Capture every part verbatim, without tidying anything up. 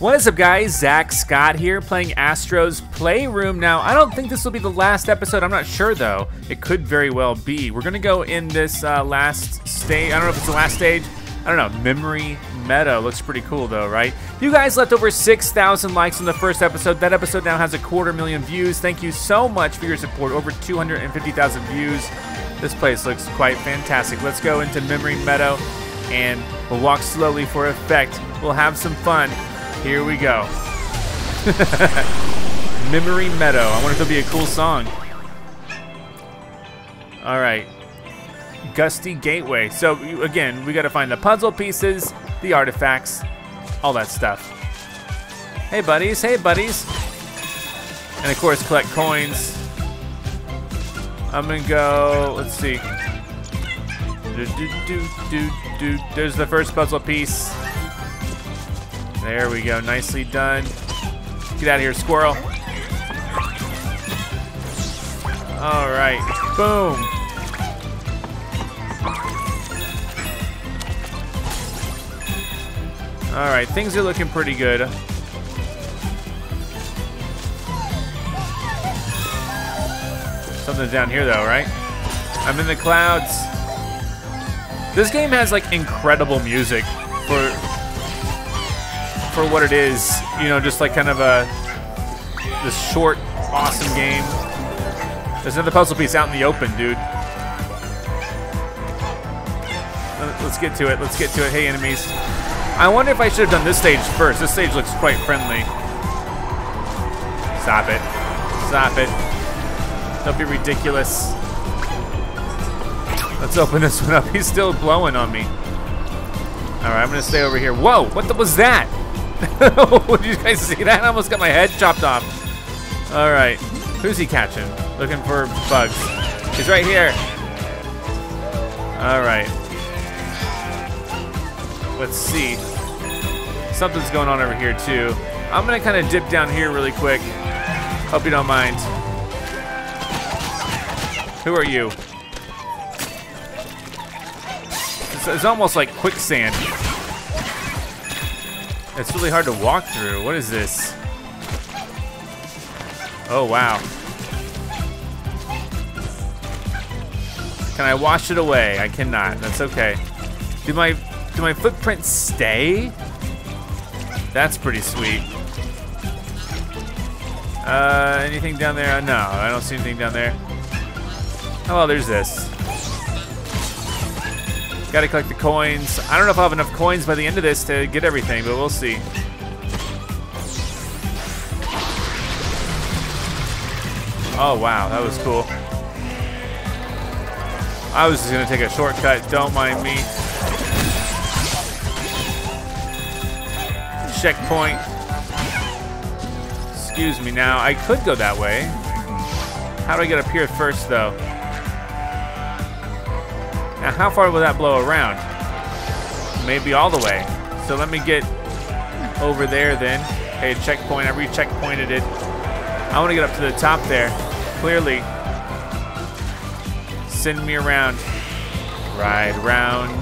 What is up, guys? Zack Scott here, playing Astro's Playroom. Now, I don't think this will be the last episode. I'm not sure, though. It could very well be. We're gonna go in this uh, last stage. I don't know if it's the last stage. I don't know. Memory Meadow looks pretty cool, though, right? You guys left over six thousand likes in the first episode. That episode now has a quarter million views. Thank you so much for your support. Over two hundred fifty thousand views. This place looks quite fantastic. Let's go into Memory Meadow, and we'll walk slowly for effect. We'll have some fun. Here we go. Memory Meadow. I wonder if it'll be a cool song. All right. Gusty Gateway. So, again, we got to find the puzzle pieces, the artifacts, all that stuff. Hey, buddies. Hey, buddies. And, of course, collect coins. I'm going to go, let's see. Do, do, do, do, do. There's the first puzzle piece. There we go, nicely done. Get out of here, squirrel. All right, boom. All right, things are looking pretty good. Something's down here though, right? I'm in the clouds. This game has like incredible music for for what it is, you know, just like kind of a this short, awesome game. There's another puzzle piece out in the open, dude. Let's get to it, let's get to it. Hey, enemies. I wonder if I should have done this stage first. This stage looks quite friendly. Stop it, stop it. Don't be ridiculous. Let's open this one up. He's still blowing on me. All right, I'm gonna stay over here. Whoa, what the, was that? Did you guys see that? I almost got my head chopped off. All right, who's he catching? Looking for bugs. He's right here. All right. Let's see. Something's going on over here too. I'm gonna kind of dip down here really quick. Hope you don't mind. Who are you? It's, it's almost like quicksand. It's really hard to walk through. What is this? Oh, wow. Can I wash it away? I cannot. That's okay. Do my do my footprints stay? That's pretty sweet. Uh, anything down there? No, I don't see anything down there. Oh, well, there's this. Gotta collect the coins. I don't know if I'll have enough coins by the end of this to get everything, but we'll see. Oh, wow, that was cool. I was just gonna take a shortcut, don't mind me. Checkpoint. Excuse me now, I could go that way. How do I get up here first, though? Now, how far will that blow around? Maybe all the way. So let me get over there then. Hey, checkpoint, I re-checkpointed it. I wanna get up to the top there, clearly. Send me around. Ride round.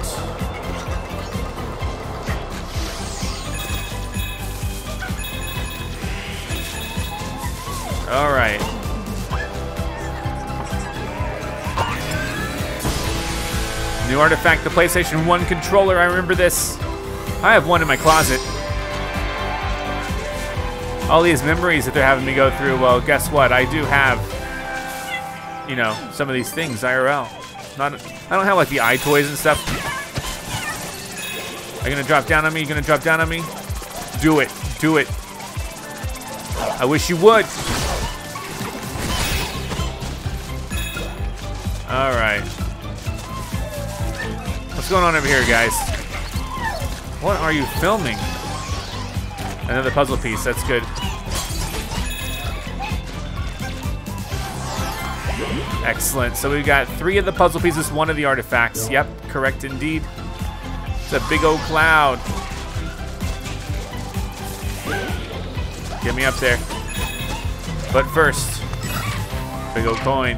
All right. New artifact, the PlayStation one controller. I remember this. I have one in my closet. All these memories that they're having me go through, well, guess what? I do have, you know, some of these things, I R L. Not, I don't have like the iToys and stuff. Are you gonna drop down on me? Are you gonna drop down on me? Do it, do it. I wish you would. All right. What's going on over here, guys? What are you filming? Another puzzle piece, that's good. Excellent, so we've got three of the puzzle pieces, one of the artifacts. Yep, correct indeed. It's a big old cloud. Get me up there. But first, big old coin.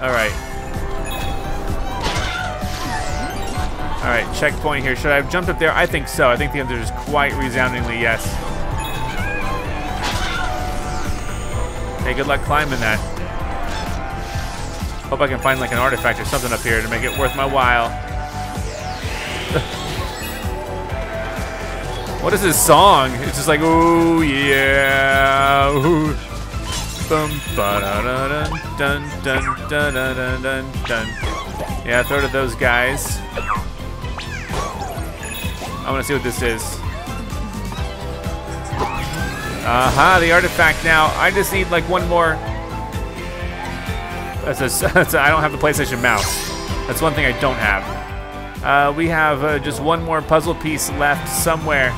All right. Alright, checkpoint here. Should I have jumped up there? I think so. I think the answer is quite resoundingly yes. Hey, good luck climbing that. Hope I can find like an artifact or something up here to make it worth my while. What is this song? It's just like, ooh, yeah. Ooh. Dun, dun, dun, dun, dun, dun, dun. Yeah, throw to those guys. I want to see what this is. Aha, uh-huh, the artifact now. I just need like one more. That's a, that's a, I don't have the PlayStation mouse. That's one thing I don't have. Uh, we have uh, just one more puzzle piece left somewhere.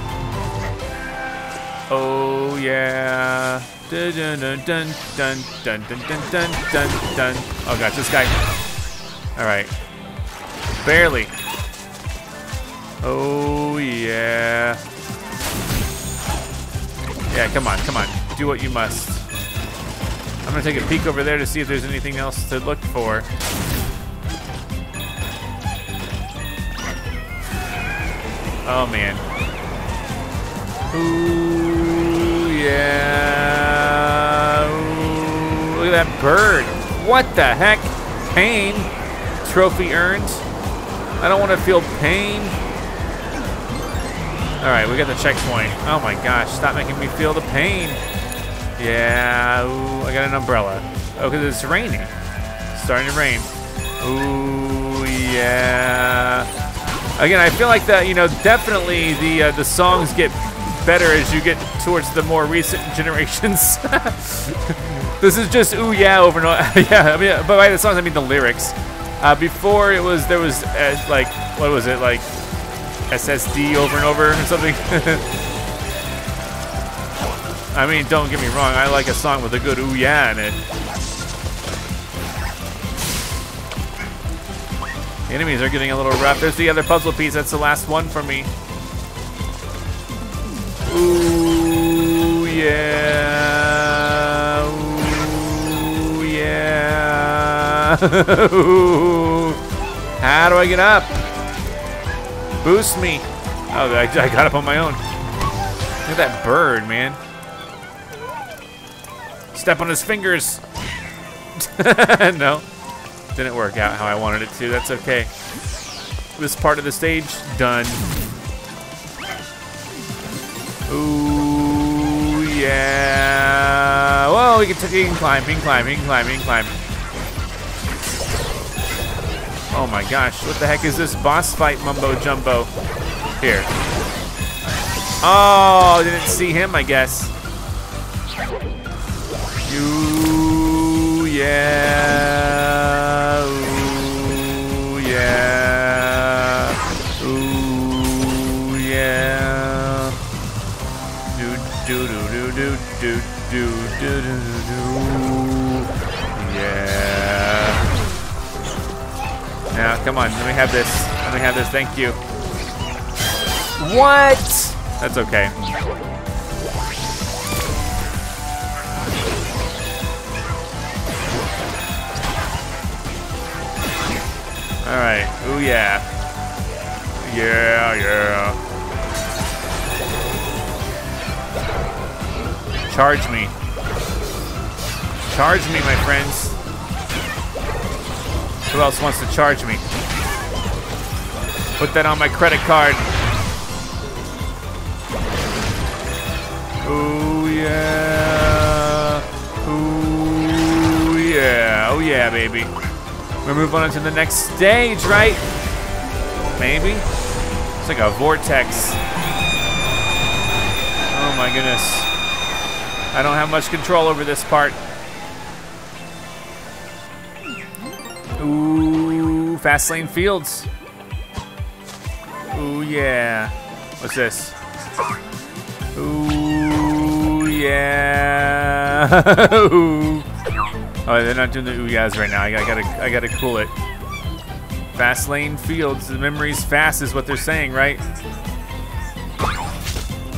Oh yeah. Dun dun dun dun dun dun dun dun dun dun. Oh gosh, this guy. Alright. Barely. Oh yeah. Yeah, come on, come on. Do what you must. I'm gonna take a peek over there to see if there's anything else to look for. Oh man. Ooh, yeah. Ooh, look at that bird. What the heck? Pain. Trophy earned. I don't want to feel pain. All right, we got the checkpoint. Oh my gosh, stop making me feel the pain. Yeah, ooh, I got an umbrella. Oh, because it's raining. It's starting to rain. Ooh, yeah. Again, I feel like that, you know, definitely the uh, the songs get better as you get towards the more recent generations. This is just ooh yeah over and over. Yeah, I mean, but by the songs I mean the lyrics. Uh, before it was there was uh, like what was it like S S D over and over or something. I mean, don't get me wrong, I like a song with a good ooh yeah in it. Enemies are getting a little rough. There's the other puzzle piece. That's the last one for me. Ooh, yeah. Ooh, yeah. How do I get up? Boost me. Oh, I, I got up on my own. Look at that bird, man. Step on his fingers. No. Didn't work out how I wanted it to. That's okay. This part of the stage, done. Ooh, yeah. Well, we can, t- we can climb, we can climb, we can climb, we can climb. Oh my gosh, what the heck is this boss fight mumbo jumbo? Here. Oh, didn't see him, I guess. Ooh, yeah. Do, do, do, do, do. Yeah. Now, come on. Let me have this. Let me have this. Thank you. What? That's okay. All right. Ooh, yeah. Yeah, yeah. Charge me. Charge me, my friends. Who else wants to charge me? Put that on my credit card. Ooh, yeah. Ooh, yeah. Oh, yeah, baby. We're moving on to the next stage, right? Maybe? It's like a vortex. Oh, my goodness. I don't have much control over this part. Ooh, Fastlane Fields. Ooh, yeah. What's this? Ooh, yeah. Ooh. Oh, they're not doing the ooh yeahs right now. I gotta, I gotta cool it. Fastlane Fields. The memory's fast is what they're saying, right?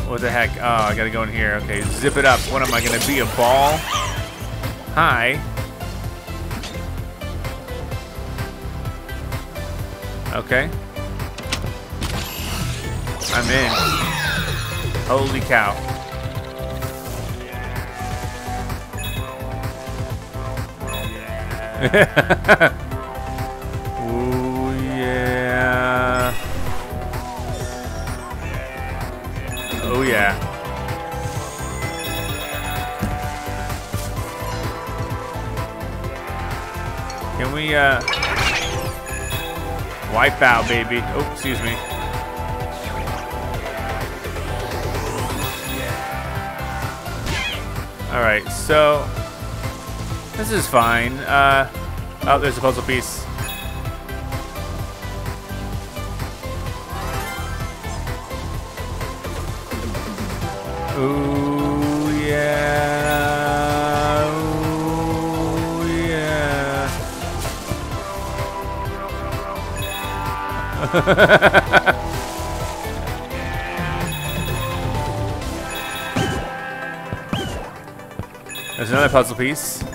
What the heck? Oh, I gotta go in here. Okay, zip it up. What am I gonna be? A ball? Hi. Okay. I'm in. Holy cow. Oh yeah. Oh yeah. Can we uh wipe out, baby? Oh, excuse me. All right, so this is fine. Uh, oh, there's a puzzle piece. Ooh, yeah. Ooh, yeah. There's another puzzle piece. Uh,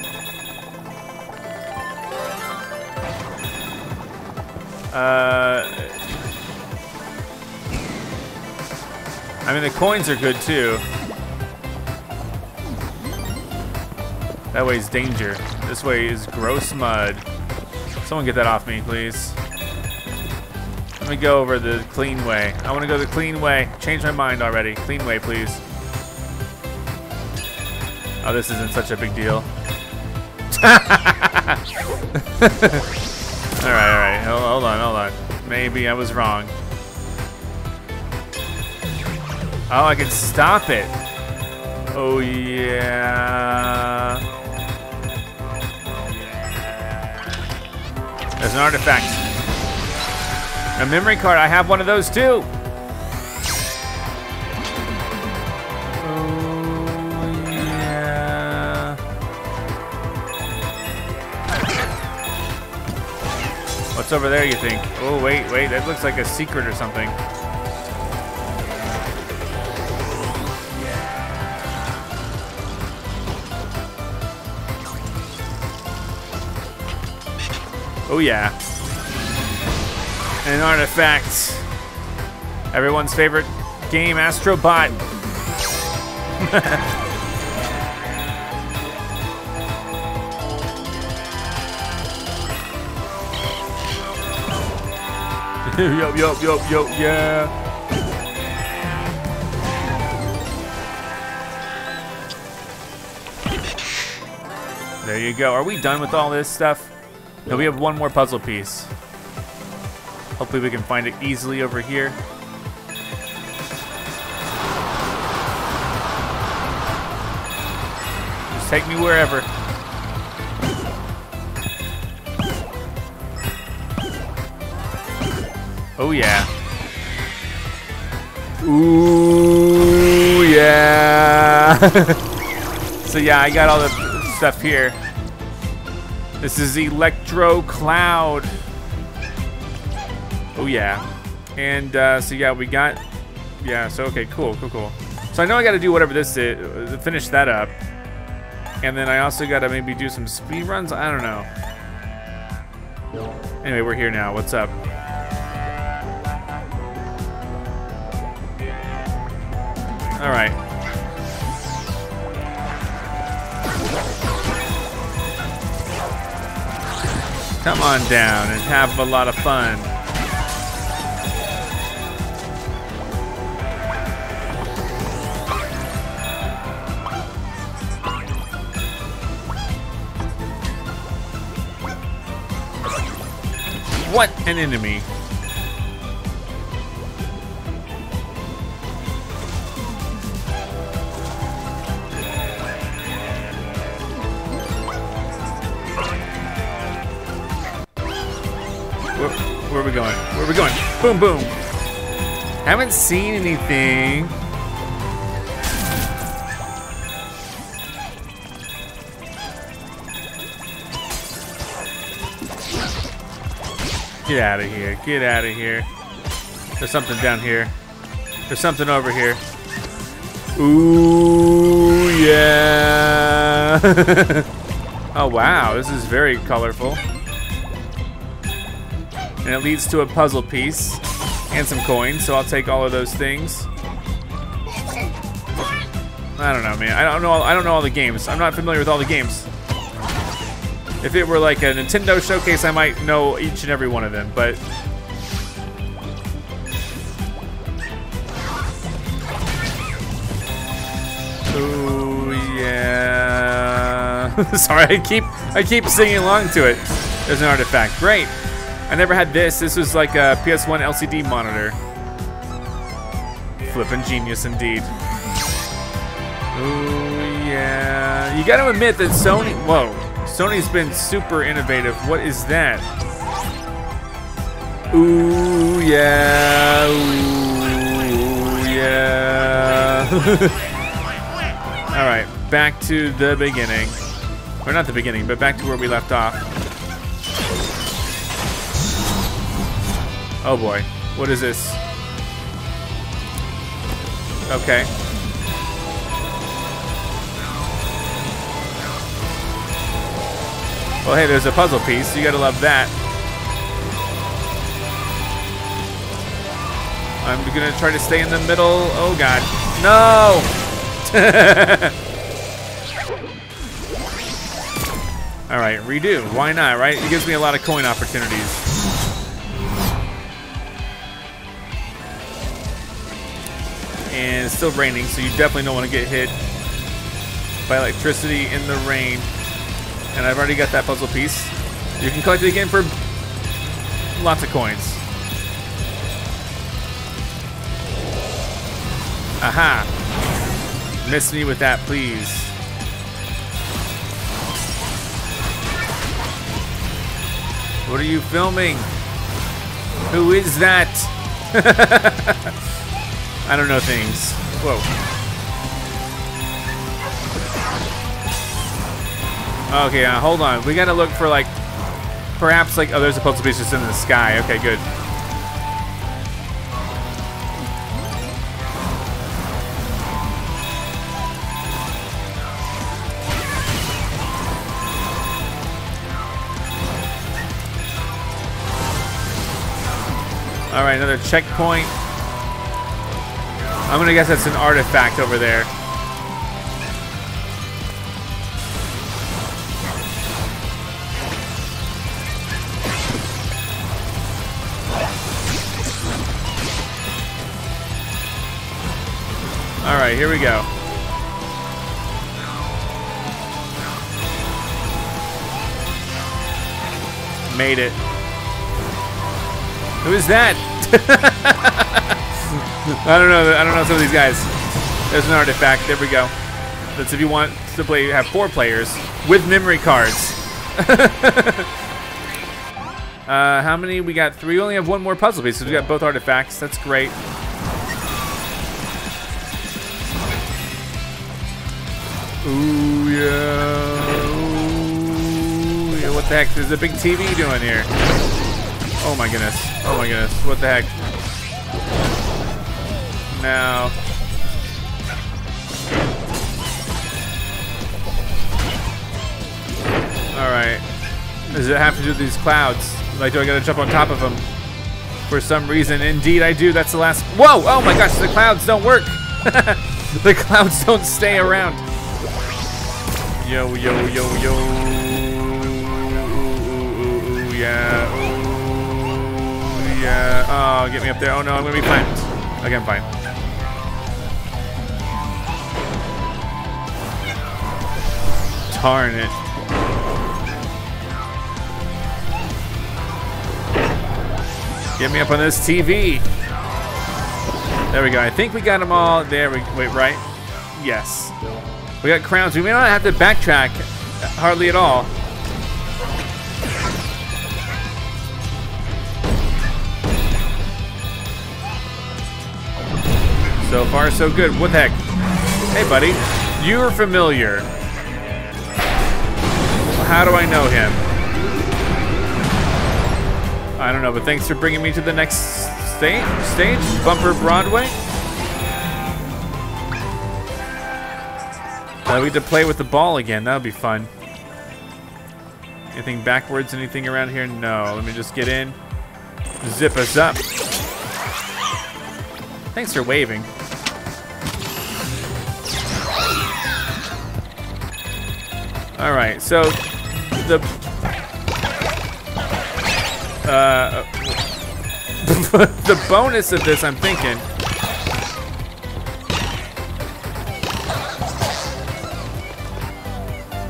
I mean, the coins are good too. That way is danger. This way is gross mud. Someone get that off me, please. Let me go over the clean way. I want to go the clean way. Changed my mind already. Clean way, please. Oh, this isn't such a big deal. All right, all right. Hold on, hold on. Maybe I was wrong. Oh, I can stop it. Oh, yeah. There's an artifact. A memory card. I have one of those, too. What's over there, you think? Oh, wait, wait, that looks like a secret or something. Oh, yeah. An artifact. Everyone's favorite game, Astro Bot. Yup, yup, yup, yup, yeah. There you go. Are we done with all this stuff? No, we have one more puzzle piece. Hopefully we can find it easily over here. Just take me wherever. Oh yeah. Ooh yeah. So yeah, I got all the stuff here. This is Electrocloud. Oh yeah. And uh, so yeah, we got, yeah, so okay, cool, cool, cool. So I know I gotta do whatever this is, finish that up. And then I also gotta maybe do some speed runs, I don't know. Anyway, we're here now, what's up? All right. Come on down and have a lot of fun. What an enemy. Where are we going? Where are we going? Boom, boom. Haven't seen anything. Get out of here. Get out of here. There's something down here. There's something over here. Ooh, yeah. Oh, wow. This is very colorful. And it leads to a puzzle piece. and some coins, so I'll take all of those things. I don't know, man. I don't know. I don't know all the games. I'm not familiar with all the games. If it were like a Nintendo showcase, I might know each and every one of them. But oh yeah. Sorry, I keep I keep singing along to it. There's an artifact. Great. I never had this. This was like a P S one L C D monitor. Flippin' genius indeed. Ooh, yeah. You gotta admit that Sony, whoa. Sony's been super innovative. What is that? Ooh, yeah. Ooh, yeah. All right, back to the beginning. Or not the beginning, but back to where we left off. Oh boy, what is this? Okay. Well, hey, there's a puzzle piece. You gotta love that. I'm gonna try to stay in the middle. Oh, God. No! All right, redo. Why not, right? It gives me a lot of coin opportunities. And it's still raining, so you definitely don't want to get hit by electricity in the rain. And I've already got that puzzle piece. You can collect it again for lots of coins. Aha! Miss me with that, please. What are you filming? Who is that? I don't know things. Whoa. Okay, uh, hold on. We gotta look for like, perhaps like, oh, there's a puzzle piece just in the sky. Okay, good. All right, another checkpoint. I'm gonna guess that's an artifact over there. All right, here we go. Made it. Who is that? I don't know. I don't know some of these guys. There's an artifact. There we go. That's if you want to play. Have four players with memory cards. uh, how many? We got three. We only have one more puzzle piece. So we got both artifacts. That's great. Ooh, yeah. Ooh, yeah. What the heck? There's a big T V doing here. Oh my goodness. Oh my goodness. What the heck? Now. Alright. Does it have to do with these clouds? Like, do I gotta jump on top of them? For some reason. Indeed, I do. That's the last. Whoa! Oh my gosh, the clouds don't work! The clouds don't stay around. Yo, yo, yo, yo. Ooh, ooh, ooh, yeah. Ooh, yeah. Oh, get me up there. Oh, no, I'm going to be fine. Okay, I'm fine. Darn it. Get me up on this T V. There we go. I think we got them all. There we go. Wait, right? Yes. We got crowns. We may not have to backtrack hardly at all. So far, so good. What the heck? Hey, buddy. You're familiar. How do I know him? I don't know, but thanks for bringing me to the next stage, stage? Bumper Broadway? Uh, we get to play with the ball again. That would be fun. Anything backwards? Anything around here? No. Let me just get in. Zip us up. Thanks for waving. Alright, so the... Uh, the bonus of this, I'm thinking...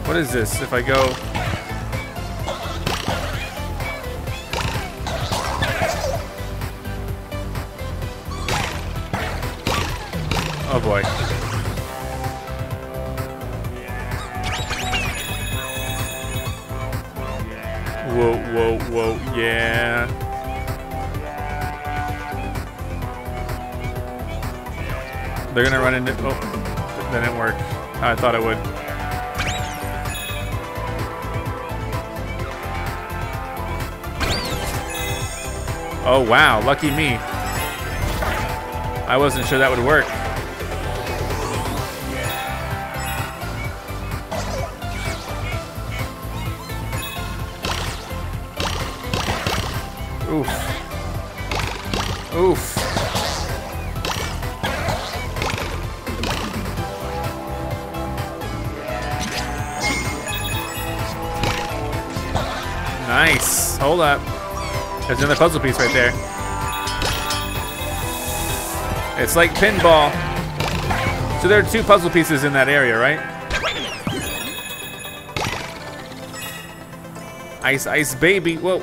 What is this? If I go... Oh boy. Whoa, whoa, whoa, yeah. They're gonna run into... Oh, that didn't work. I thought it would. Oh wow, lucky me. I wasn't sure that would work. Oof. Oof. Nice. Hold up. There's another puzzle piece right there. It's like pinball. So there are two puzzle pieces in that area, right? Ice, ice, baby. Whoa.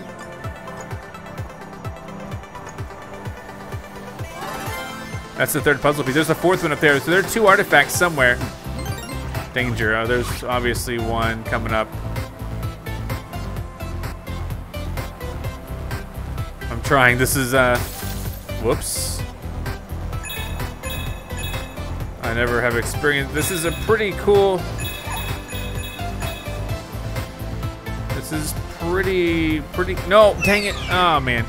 That's the third puzzle piece. There's a fourth one up there. So there are two artifacts somewhere. Danger. Oh, there's obviously one coming up. I'm trying. This is, uh... whoops. I never have experienced... This is a pretty cool... This is pretty... Pretty... No! Dang it! Oh, man.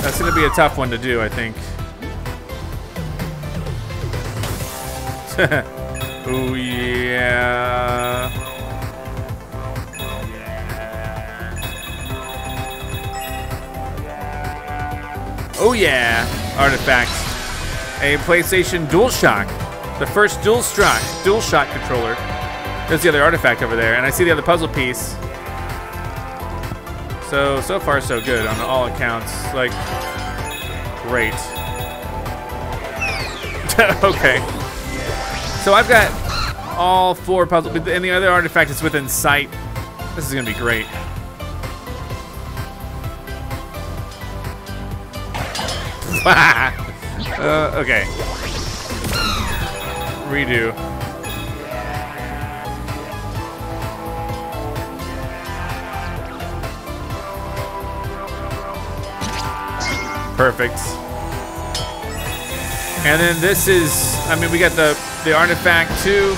That's going to be a tough one to do, I think. Oh yeah. Oh yeah. Artifact. A PlayStation DualShock. The first DualShock DualShock controller. There's the other artifact over there, and I see the other puzzle piece. So so far so good on all accounts. Like great. Okay. So I've got all four puzzles, and the other artifact is within sight. This is gonna be great. uh, okay. Redo. Perfect. And then this is, I mean, we got the The artifact too.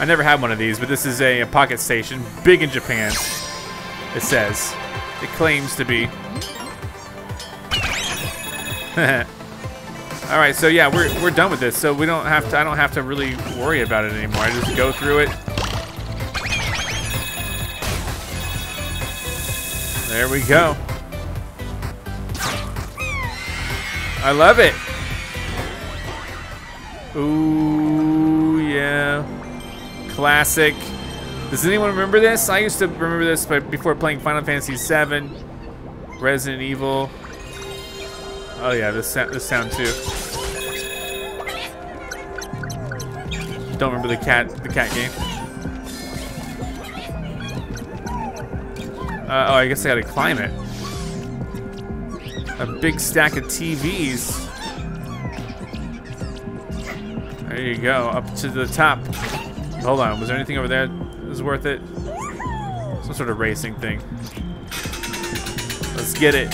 I never had one of these, but this is a, a Pocket Station, big in Japan. It says, it claims to be. All right, so yeah, we're we're done with this, so we don't have to. I don't have to really worry about it anymore. I just go through it. There we go. I love it. Ooh, yeah. Classic. Does anyone remember this? I used to remember this before playing Final Fantasy seven, Resident Evil. Oh yeah, this sound, this sound too. Don't remember the cat, the cat game. Uh, oh, I guess I gotta climb it. A big stack of T Vs. There you go, up to the top. Hold on, was there anything over there that was worth it? Some sort of racing thing. Let's get it.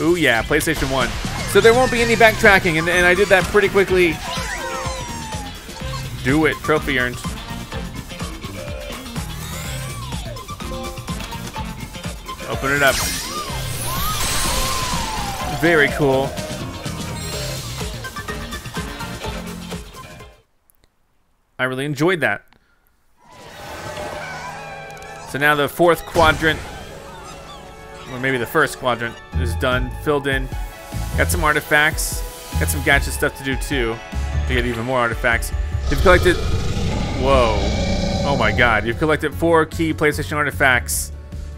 Ooh yeah, PlayStation one. So there won't be any backtracking, and, and I did that pretty quickly. Do it, trophy earned. Open it up. Very cool. I really enjoyed that. So now the fourth quadrant, or maybe the first quadrant, is done, filled in. Got some artifacts. Got some gacha stuff to do too. To get even more artifacts. You've collected... Whoa. Oh my god. You've collected four key PlayStation artifacts.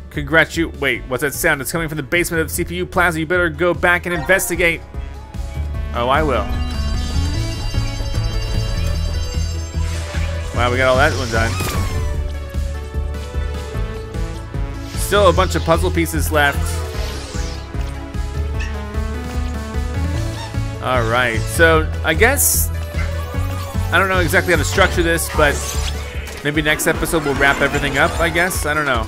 Congrats you... Wait, what's that sound? It's coming from the basement of the C P U Plaza. You better go back and investigate. Oh, I will. Wow, we got all that one done. Still a bunch of puzzle pieces left. Alright, so I guess... I don't know exactly how to structure this, but maybe next episode we'll wrap everything up, I guess? I don't know.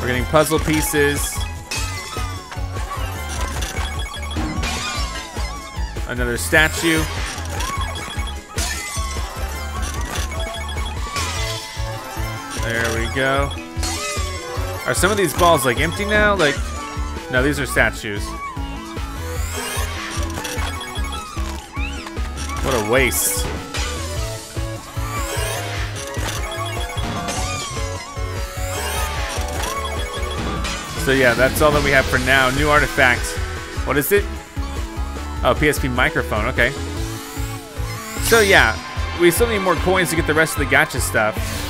We're getting puzzle pieces. Another statue. There we go. Are some of these balls like empty now? Like, no, these are statues. What a waste. So yeah, that's all that we have for now. New artifacts. What is it? Oh, P S P microphone, okay. So yeah, we still need more coins to get the rest of the gacha stuff.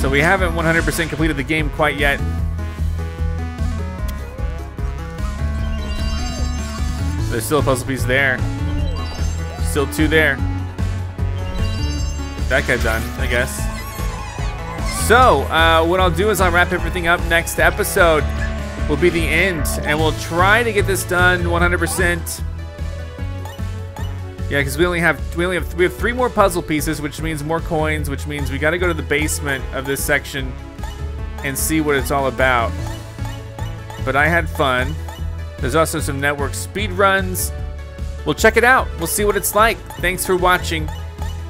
So we haven't one hundred percent completed the game quite yet. There's still a puzzle piece there. Still two there. That got done, I guess. So, uh, what I'll do is I'll wrap everything up. Next episode will be the end, and we'll try to get this done one hundred percent. Yeah, because we only have we only have we have three more puzzle pieces, which means more coins, which means we got to go to the basement of this section and see what it's all about. But I had fun. There's also some network speed runs. We'll check it out. We'll see what it's like. Thanks for watching.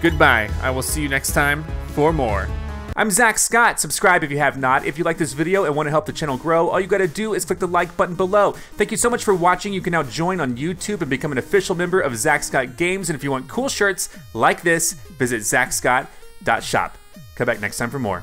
Goodbye. I will see you next time for more. I'm Zack Scott. Subscribe if you have not. If you like this video and want to help the channel grow, all you gotta do is click the like button below. Thank you so much for watching. You can now join on YouTube and become an official member of Zack Scott Games. And if you want cool shirts like this, visit zack scott dot shop. Come back next time for more.